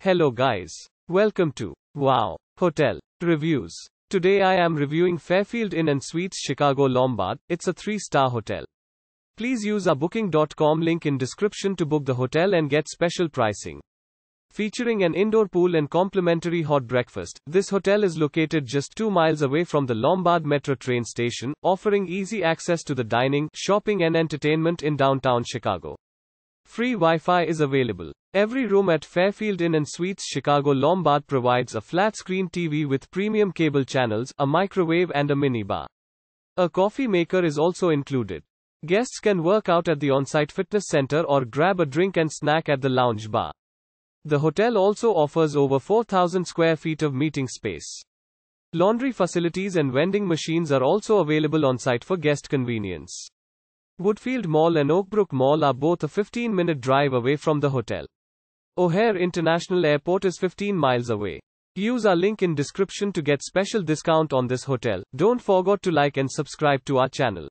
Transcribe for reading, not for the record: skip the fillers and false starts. Hello guys. Welcome to Wow Hotel Reviews. Today I am reviewing Fairfield Inn and Suites Chicago Lombard. It's a 3-star hotel. Please use our booking.com link in description to book the hotel and get special pricing. Featuring an indoor pool and complimentary hot breakfast, this hotel is located just 2 miles away from the Lombard Metro train station, offering easy access to the dining, shopping and entertainment in downtown Chicago. Free Wi-Fi is available. Every room at Fairfield Inn and Suites Chicago Lombard provides a flat-screen TV with premium cable channels, a microwave and a minibar. A coffee maker is also included. Guests can work out at the on-site fitness center or grab a drink and snack at the lounge bar. The hotel also offers over 4,000 square feet of meeting space. Laundry facilities and vending machines are also available on-site for guest convenience. Woodfield Mall and Oakbrook Mall are both a 15-minute drive away from the hotel. O'Hare International Airport is 15 miles away. Use our link in description to get special discount on this hotel. Don't forget to like and subscribe to our channel.